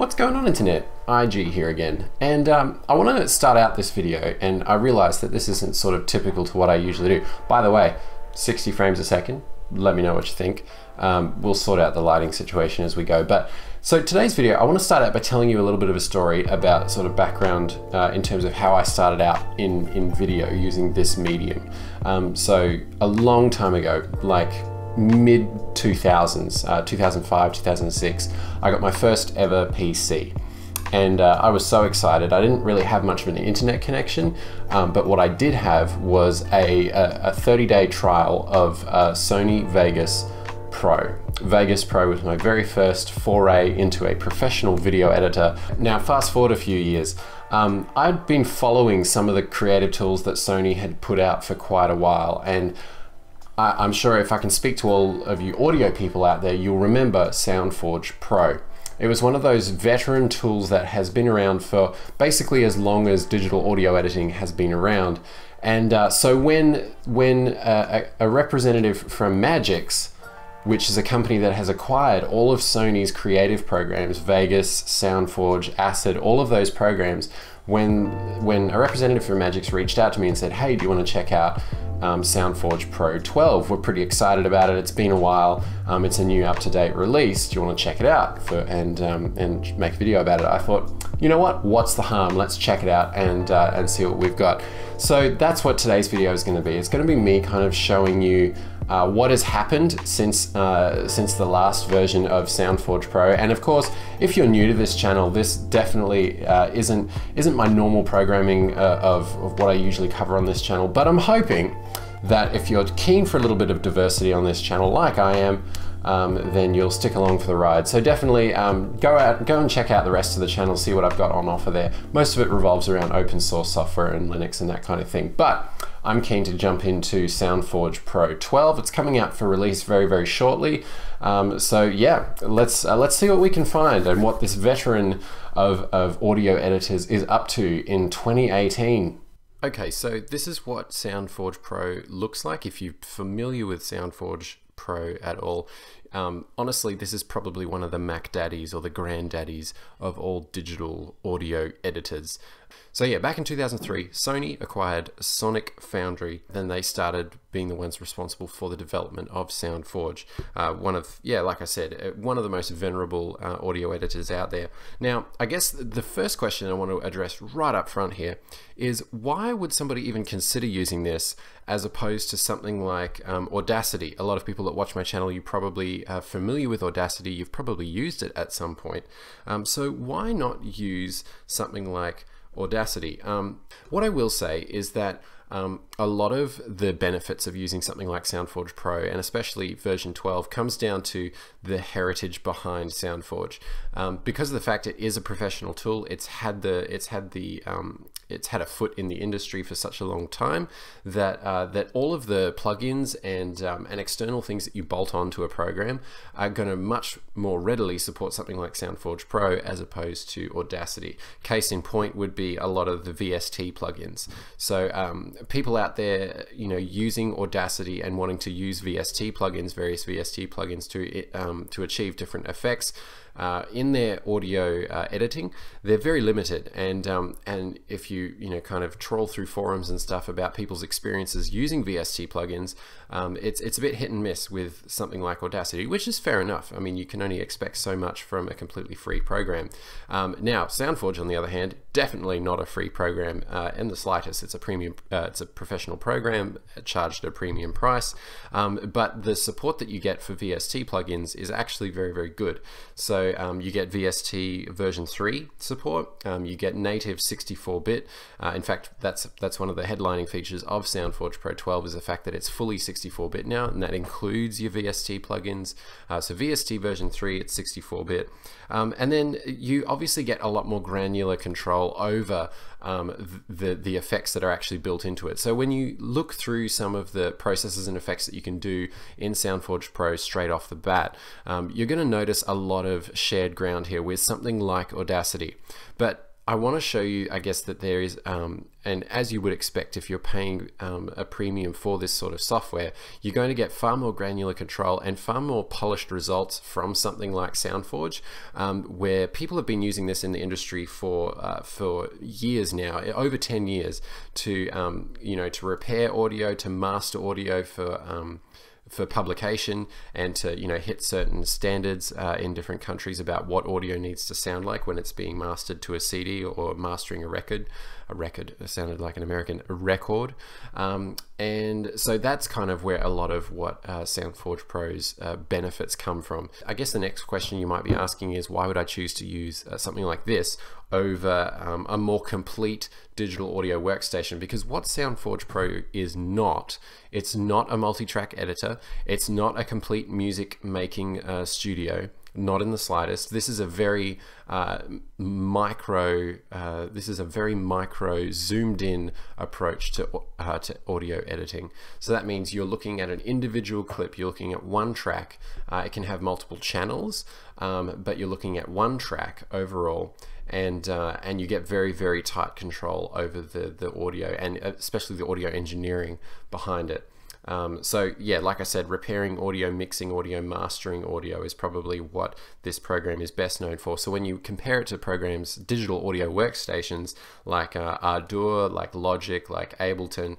What's going on, internet? IG here again, and I want to start out this video, and I realize that this isn't sort of typical to what I usually do. By the way, 60 frames a second, let me know what you think. We'll sort out the lighting situation as we go. But so today's video, I want to start out by telling you a little bit of a story about sort of background in terms of how I started out in video using this medium. So a long time ago, like mid 2000s, 2005, 2006, I got my first ever PC. And I was so excited. I didn't really have much of an internet connection, but what I did have was a 30-day trial of Sony Vegas Pro. Vegas Pro was my very first foray into a professional video editor. Now, fast forward a few years. I'd been following some of the creative tools that Sony had put out for quite a while, and I'm sure if I can speak to all of you audio people out there, you'll remember Sound Forge Pro. It was one of those veteran tools that has been around for basically as long as digital audio editing has been around. And so when a representative from Magix, which is a company that has acquired all of Sony's creative programs, Vegas, SoundForge, Acid, all of those programs, when a representative from Magix reached out to me and said, hey, do you want to check out Sound Forge Pro 12. We're pretty excited about it. It's been a while. It's a new up-to-date release. Do you want to check it out and make a video about it? I thought, you know what? What's the harm? Let's check it out and see what we've got. So that's what today's video is going to be. It's going to be me kind of showing you what has happened since the last version of SoundForge Pro. And of course, if you're new to this channel, this definitely isn't my normal programming of what I usually cover on this channel, but I'm hoping that if you're keen for a little bit of diversity on this channel, like I am, then you'll stick along for the ride. So definitely go and check out the rest of the channel, see what I've got on offer there. Most of it revolves around open source software and Linux and that kind of thing. But I'm keen to jump into SoundForge Pro 12. It's coming out for release very, very shortly. So yeah, let's see what we can find and what this veteran of audio editors is up to in 2018. Okay, so this is what SoundForge Pro looks like. If you're familiar with SoundForge Pro at all, honestly, this is probably one of the Mac daddies or the granddaddies of all digital audio editors. So yeah, back in 2003, Sony acquired Sonic Foundry. Then they started being the ones responsible for the development of SoundForge. Like I said, one of the most venerable audio editors out there. Now, I guess the first question I want to address right up front here is why would somebody even consider using this as opposed to something like Audacity? A lot of people that watch my channel, you probably are familiar with Audacity. You've probably used it at some point. So why not use something like Audacity? What I will say is that a lot of the benefits of using something like SoundForge Pro, and especially version 12, comes down to the heritage behind SoundForge. Because of the fact it is a professional tool, it's had a foot in the industry for such a long time that that all of the plugins and external things that you bolt onto a program are going to much more readily support something like SoundForge Pro as opposed to Audacity. Case in point would be a lot of the VST plugins. So people out there, you know, using Audacity and wanting to use VST plugins, various VST plugins to achieve different effects in their audio editing, they're very limited. And if you know kind of trawl through forums and stuff about people's experiences using VST plugins, it's a bit hit and miss with something like Audacity, which is fair enough. I mean, you can only expect so much from a completely free program. Now, SoundForge, on the other hand, definitely not a free program in the slightest. It's a premium, it's a professional program charged a premium price, but the support that you get for VST plugins is actually very, very good. So you get VST version 3 support, you get native 64-bit. In fact, that's one of the headlining features of SoundForge Pro 12 is the fact that it's fully 64-bit now, and that includes your VST plugins. So VST version 3, it's 64-bit. And then you obviously get a lot more granular control over the effects that are actually built into it. So when you look through some of the processes and effects that you can do in SoundForge Pro straight off the bat, you're going to notice a lot of shared ground here with something like Audacity. But I want to show you, I guess, that there is, and as you would expect if you're paying a premium for this sort of software, you're going to get far more granular control and far more polished results from something like Sound Forge, where people have been using this in the industry for years now, over 10 years, to you know, to repair audio, to master audio for publication, and to, you know, hit certain standards in different countries about what audio needs to sound like when it's being mastered to a CD or mastering a record. A record sounded like an American record. And so that's kind of where a lot of what Sound Forge Pro's benefits come from. I guess the next question you might be asking is, why would I choose to use something like this over a more complete digital audio workstation? Because what Sound Forge Pro is not, it's not a multi-track editor, it's not a complete music making studio, not in the slightest. This is a very micro zoomed in approach to audio editing. So that means you're looking at an individual clip, you're looking at one track. It can have multiple channels, but you're looking at one track overall, and you get very, very tight control over the audio, and especially the audio engineering behind it. So yeah, like I said, repairing audio, mixing audio, mastering audio is probably what this program is best known for. So when you compare it to programs, digital audio workstations like Ardour, like Logic, like Ableton,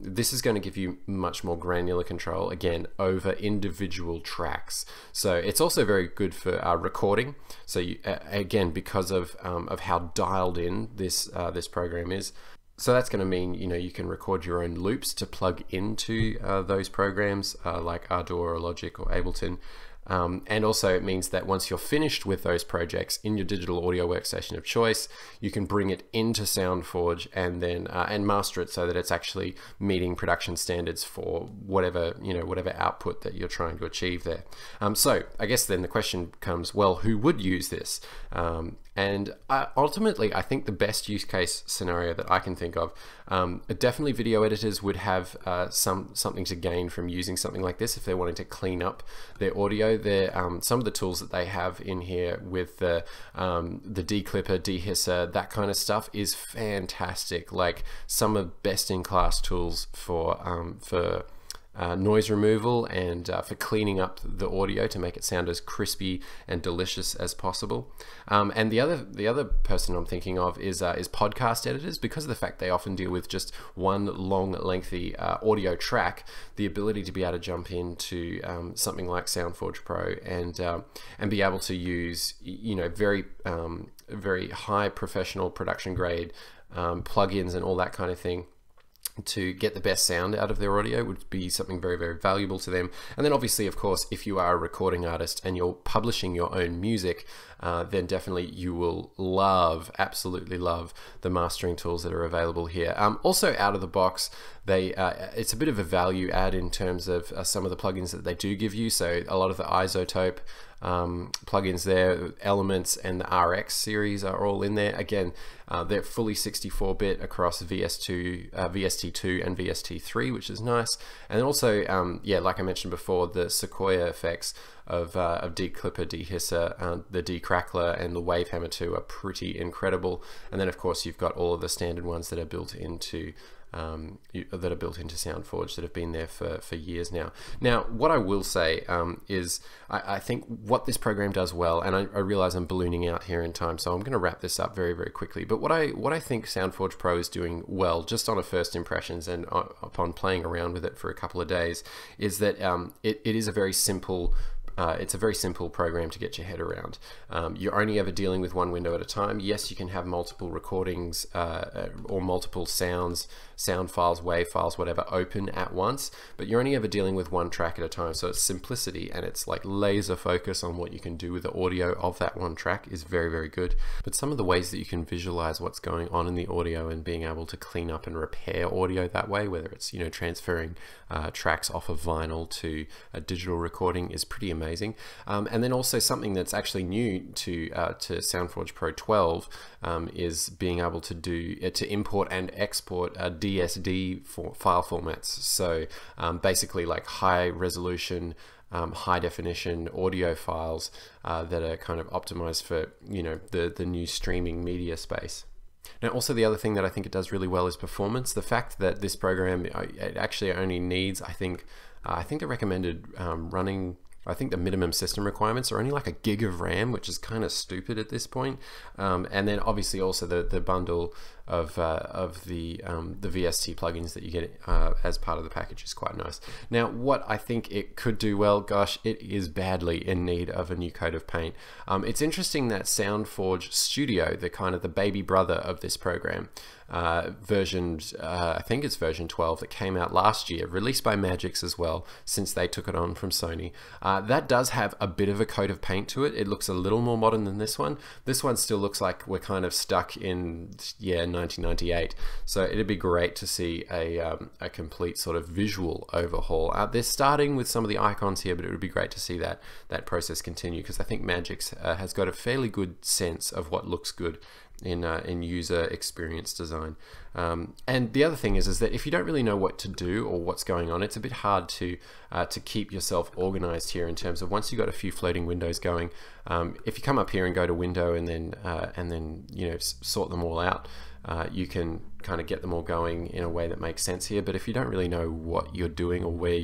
this is going to give you much more granular control, again, over individual tracks. So it's also very good for recording. So you, again, because of how dialed in this this program is. So that's going to mean, you know, you can record your own loops to plug into those programs like Ardour or Logic or Ableton. And also it means that once you're finished with those projects in your digital audio workstation of choice, you can bring it into Sound Forge and then and master it so that it's actually meeting production standards for whatever, you know, whatever output that you're trying to achieve there. So I guess then the question comes, well, who would use this? And ultimately, I think the best use case scenario that I can think of, definitely video editors would have something to gain from using something like this if they're wanting to clean up their audio. Some of the tools that they have in here with the D-Clipper, D-Hisser, that kind of stuff is fantastic. Like, some of best-in-class tools for noise removal and for cleaning up the audio to make it sound as crispy and delicious as possible. And the other person I'm thinking of is podcast editors, because of the fact they often deal with just one long, lengthy audio track. The ability to be able to jump into something like Sound Forge Pro and be able to use, you know, very high professional production grade plugins and all that kind of thing to get the best sound out of their audio would be something very, very valuable to them. And then obviously, of course, if you are a recording artist and you're publishing your own music, then definitely you will love, absolutely love the mastering tools that are available here. Also out of the box, they it's a bit of a value add in terms of some of the plugins that they do give you. So a lot of the iZotope plugins there, Elements and the RX series are all in there. Again, they're fully 64-bit across VST2 and VST3, which is nice. And also, yeah, like I mentioned before, the Sequoia effects of D-Clipper, D-Hisser, the D-Crackler and the Wave Hammer 2 are pretty incredible. And then, of course, you've got all of the standard ones that are built into Sound Forge that have been there for years now. Now, what I will say is I think what this program does well, and I realize I'm ballooning out here in time, so I'm going to wrap this up very, very quickly. But what I think Sound Forge Pro is doing well, just on a first impressions and upon playing around with it for a couple of days, is that it is a very simple. It's a very simple program to get your head around. You're only ever dealing with one window at a time. Yes, you can have multiple recordings or multiple sounds, sound files, wave files, whatever, open at once, but you're only ever dealing with one track at a time. So it's simplicity, and it's like laser focus on what you can do with the audio of that one track is very, very good. But some of the ways that you can visualize what's going on in the audio and being able to clean up and repair audio that way, whether it's, you know, transferring tracks off of vinyl to a digital recording, is pretty amazing. And then also something that's actually new to Sound Forge Pro 12 is being able to do to import and export DSD file formats. So basically, like high resolution high definition audio files that are kind of optimized for, you know, the new streaming media space. Now, also the other thing that I think it does really well is performance. The fact that this program, it actually only needs, I think the recommended running, I think the minimum system requirements are only like 1 gig of RAM, which is kind of stupid at this point. And then obviously also the bundle of the VST plugins that you get as part of the package is quite nice. Now, what I think it could do well, gosh, it is badly in need of a new coat of paint. It's interesting that Sound Forge Studio, the kind of the baby brother of this program, I think it's version 12 that came out last year, released by Magix as well, since they took it on from Sony. That does have a bit of a coat of paint to it. It looks a little more modern than this one. This one still looks like we're kind of stuck in, yeah, 1998. So it'd be great to see a complete sort of visual overhaul. They're starting with some of the icons here, but it would be great to see that process continue, because I think Magix has got a fairly good sense of what looks good in user experience design. And the other thing is that if you don't really know what to do or what's going on, it's a bit hard to keep yourself organized here in terms of, once you've got a few floating windows going, if you come up here and go to window and then you know, sort them all out, you can kind of get them all going in a way that makes sense here. But if you don't really know what you're doing or where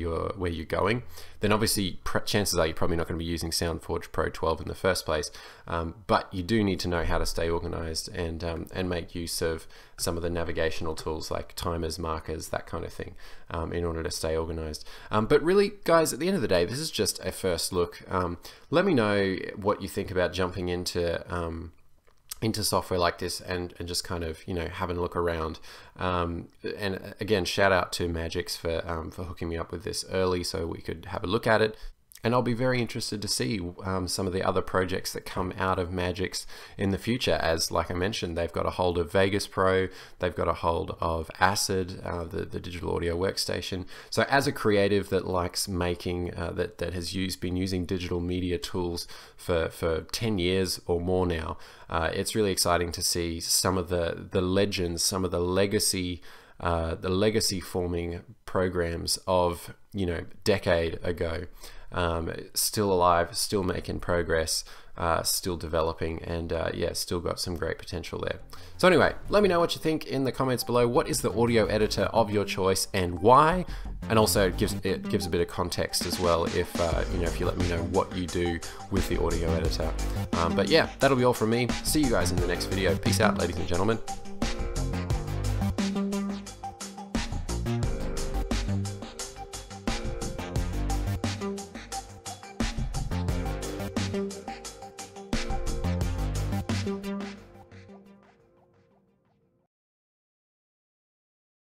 you're going, then obviously chances are you're probably not going to be using Sound Forge Pro 12 in the first place. But you do need to know how to stay organized and make use of some of the navigational tools like timers, markers, that kind of thing, in order to stay organized. But really, guys, at the end of the day, this is just a first look. Let me know what you think about jumping into software like this and just kind of, you know, having a look around. And again, shout out to Magix for hooking me up with this early so we could have a look at it. And I'll be very interested to see some of the other projects that come out of Magix in the future, as, like I mentioned, they've got a hold of Vegas Pro, they've got a hold of Acid, the digital audio workstation. So as a creative that likes making, that has been using digital media tools for 10 years or more now, it's really exciting to see some of the legends, some of the legacy forming programs of, you know, decade ago. Still alive, still making progress, still developing, and yeah, still got some great potential there. So anyway, let me know what you think in the comments below. What is the audio editor of your choice and why? And also it gives a bit of context as well if you know, if you let me know what you do with the audio editor. But yeah, that'll be all from me. See you guys in the next video. Peace out, ladies and gentlemen.